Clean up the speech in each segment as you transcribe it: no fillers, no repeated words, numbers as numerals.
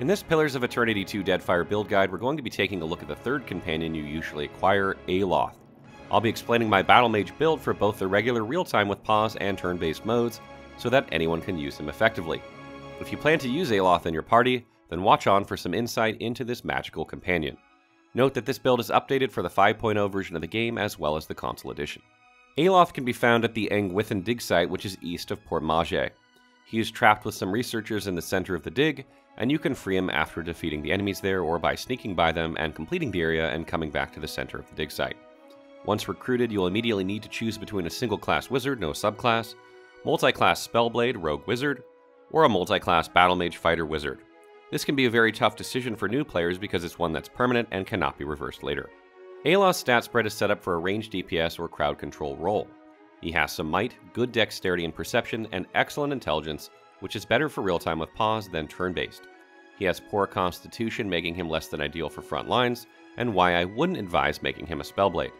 In this Pillars of Eternity 2 Deadfire build guide, we're going to be taking a look at the third companion you usually acquire, Aloth. I'll be explaining my Battlemage build for both the regular real-time with pause and turn-based modes, so that anyone can use them effectively. If you plan to use Aloth in your party, then watch on for some insight into this magical companion. Note that this build is updated for the 5.0 version of the game as well as the console edition. Aloth can be found at the Angwithan dig site, which is east of Port Maje. He is trapped with some researchers in the center of the dig, and you can free him after defeating the enemies there or by sneaking by them and completing the area and coming back to the center of the dig site. Once recruited, you'll immediately need to choose between a single-class wizard, no subclass, multi-class spellblade, rogue wizard, or a multi-class battlemage fighter wizard. This can be a very tough decision for new players because it's one that's permanent and cannot be reversed later. Aloth's stat spread is set up for a ranged DPS or crowd control role. He has some might, good dexterity and perception, and excellent intelligence, which is better for real-time with pause than turn-based. He has poor constitution, making him less than ideal for front lines, and why I wouldn't advise making him a spellblade.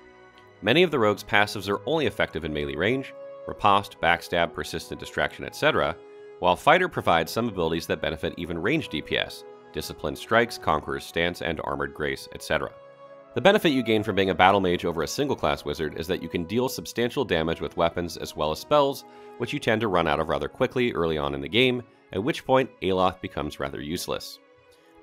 Many of the rogue's passives are only effective in melee range, riposte, backstab, persistent distraction, etc., while Fighter provides some abilities that benefit even ranged DPS, Disciplined Strikes, Conqueror's Stance, and Armored Grace, etc. The benefit you gain from being a Battlemage over a single-class Wizard is that you can deal substantial damage with weapons as well as spells, which you tend to run out of rather quickly early on in the game, at which point Aloth becomes rather useless.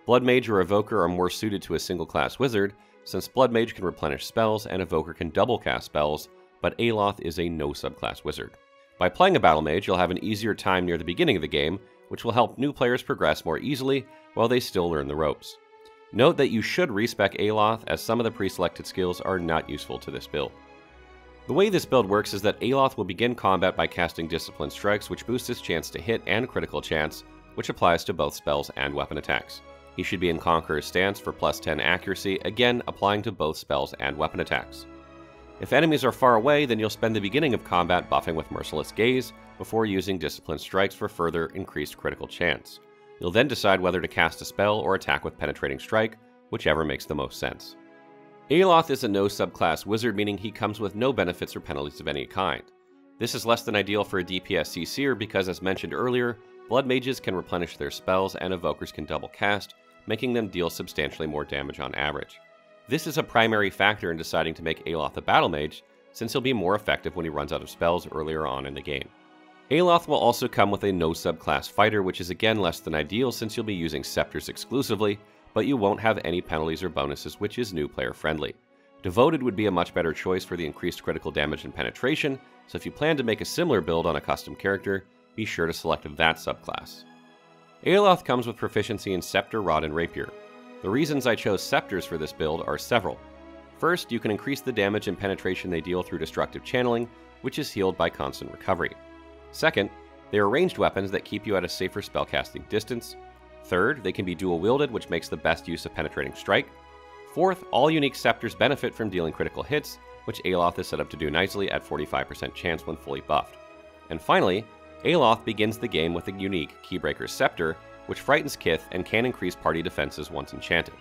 Bloodmage or Evoker are more suited to a single-class Wizard, since Bloodmage can replenish spells and Evoker can double-cast spells, but Aloth is a no-subclass Wizard. By playing a Battlemage, you'll have an easier time near the beginning of the game, which will help new players progress more easily while they still learn the ropes. Note that you should respec Aloth, as some of the pre-selected skills are not useful to this build. The way this build works is that Aloth will begin combat by casting Disciplined Strikes, which boosts his chance to hit and critical chance, which applies to both spells and weapon attacks. He should be in Conqueror's Stance for plus 10 accuracy, again applying to both spells and weapon attacks. If enemies are far away, then you'll spend the beginning of combat buffing with Merciless Gaze before using Disciplined Strikes for further increased critical chance. You'll then decide whether to cast a spell or attack with Penetrating Strike, whichever makes the most sense. Aloth is a no-subclass wizard, meaning he comes with no benefits or penalties of any kind. This is less than ideal for a DPS CC'er because, as mentioned earlier, Blood Mages can replenish their spells and Evokers can double cast, making them deal substantially more damage on average. This is a primary factor in deciding to make Aloth a Battlemage, since he'll be more effective when he runs out of spells earlier on in the game. Aloth will also come with a no-subclass fighter, which is again less than ideal since you'll be using scepters exclusively, but you won't have any penalties or bonuses, which is new player friendly. Devoted would be a much better choice for the increased critical damage and penetration, so if you plan to make a similar build on a custom character, be sure to select that subclass. Aloth comes with proficiency in Scepter, Rod, and Rapier. The reasons I chose scepters for this build are several. First, you can increase the damage and penetration they deal through destructive channeling, which is healed by constant recovery. Second, they are ranged weapons that keep you at a safer spellcasting distance. Third, they can be dual-wielded, which makes the best use of Penetrating Strike. Fourth, all unique scepters benefit from dealing critical hits, which Aloth is set up to do nicely at 45% chance when fully buffed. And finally, Aloth begins the game with a unique Keybreaker's Scepter, which frightens Kith and can increase party defenses once enchanted.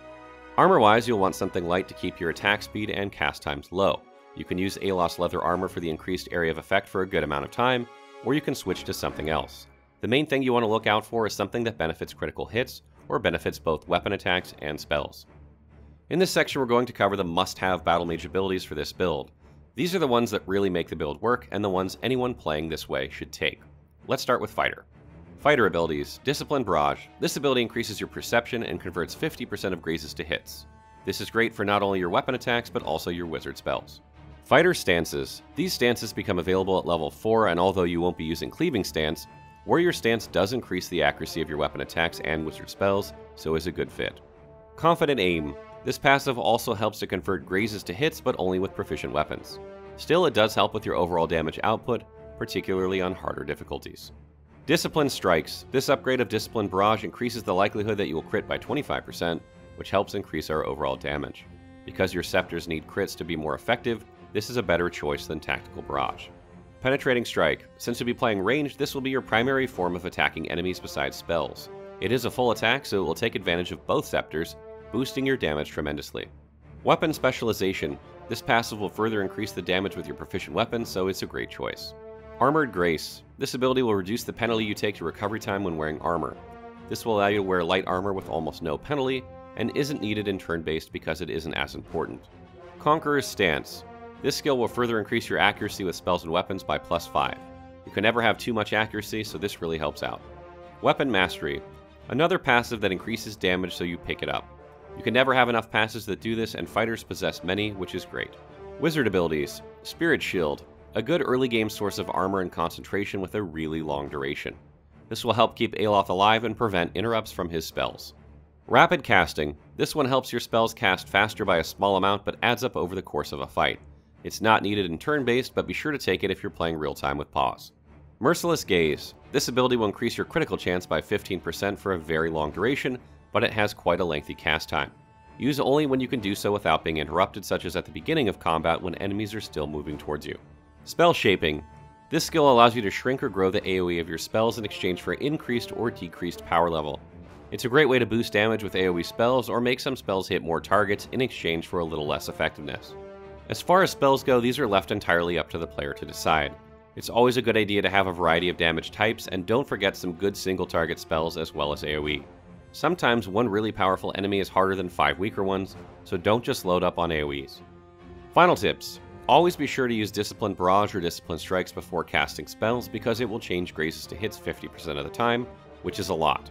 Armor-wise, you'll want something light to keep your attack speed and cast times low. You can use Aloth's leather armor for the increased area of effect for a good amount of time, or you can switch to something else. The main thing you want to look out for is something that benefits critical hits, or benefits both weapon attacks and spells. In this section, we're going to cover the must-have Battlemage abilities for this build. These are the ones that really make the build work, and the ones anyone playing this way should take. Let's start with Fighter. Fighter abilities, Disciplined Barrage. This ability increases your perception and converts 50% of grazes to hits. This is great for not only your weapon attacks, but also your wizard spells. Fighter stances. These stances become available at level 4, and although you won't be using Cleaving Stance, Warrior Stance does increase the accuracy of your weapon attacks and wizard spells, so is a good fit. Confident Aim. This passive also helps to convert grazes to hits, but only with proficient weapons. Still, it does help with your overall damage output, particularly on harder difficulties. Disciplined Strikes. This upgrade of Disciplined Barrage increases the likelihood that you will crit by 25%, which helps increase our overall damage. Because your scepters need crits to be more effective, this is a better choice than Tactical Barrage. Penetrating Strike. Since you'll be playing ranged, this will be your primary form of attacking enemies besides spells. It is a full attack, so it will take advantage of both scepters, boosting your damage tremendously. Weapon Specialization. This passive will further increase the damage with your proficient weapon, so it's a great choice. Armored Grace. This ability will reduce the penalty you take to recovery time when wearing armor. This will allow you to wear light armor with almost no penalty, and isn't needed in turn-based because it isn't as important. Conqueror's Stance. This skill will further increase your accuracy with spells and weapons by +5. You can never have too much accuracy, so this really helps out. Weapon Mastery. Another passive that increases damage so you pick it up. You can never have enough passives that do this, and fighters possess many, which is great. Wizard Abilities. Spirit Shield. A good early game source of armor and concentration with a really long duration. This will help keep Aloth alive and prevent interrupts from his spells. Rapid Casting. This one helps your spells cast faster by a small amount, but adds up over the course of a fight. It's not needed in turn-based, but be sure to take it if you're playing real-time with pause. Merciless Gaze. This ability will increase your critical chance by 15% for a very long duration, but it has quite a lengthy cast time. Use it only when you can do so without being interrupted, such as at the beginning of combat when enemies are still moving towards you. Spell Shaping. This skill allows you to shrink or grow the AoE of your spells in exchange for increased or decreased power level. It's a great way to boost damage with AoE spells, or make some spells hit more targets in exchange for a little less effectiveness. As far as spells go, these are left entirely up to the player to decide. It's always a good idea to have a variety of damage types, and don't forget some good single target spells as well as AoE. Sometimes one really powerful enemy is harder than 5 weaker ones, so don't just load up on AoEs. Final tips. Always be sure to use Disciplined Barrage or Disciplined Strikes before casting spells, because it will change graces to hits 50% of the time, which is a lot.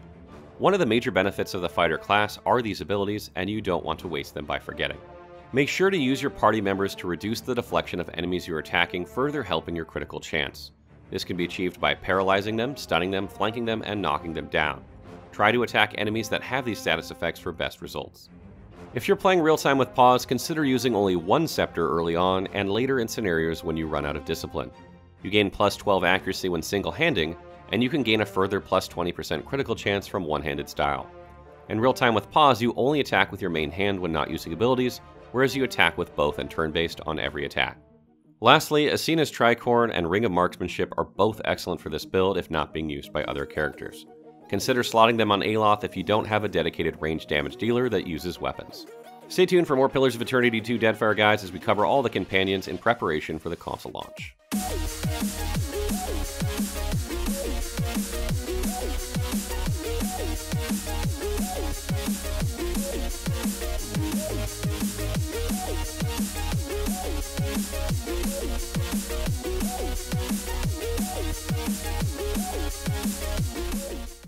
One of the major benefits of the fighter class are these abilities, and you don't want to waste them by forgetting. Make sure to use your party members to reduce the deflection of enemies you're attacking, further helping your critical chance. This can be achieved by paralyzing them, stunning them, flanking them, and knocking them down. Try to attack enemies that have these status effects for best results. If you're playing real-time with pause, consider using only one scepter early on and later in scenarios when you run out of discipline. You gain +12 accuracy when single-handing, and you can gain a further +20% critical chance from one-handed style. In real-time with pause, you only attack with your main hand when not using abilities, whereas you attack with both and turn-based on every attack. Lastly, Asena's Tricorn and Ring of Marksmanship are both excellent for this build if not being used by other characters. Consider slotting them on Aloth if you don't have a dedicated range damage dealer that uses weapons. Stay tuned for more Pillars of Eternity 2 Deadfire guides as we cover all the companions in preparation for the console launch.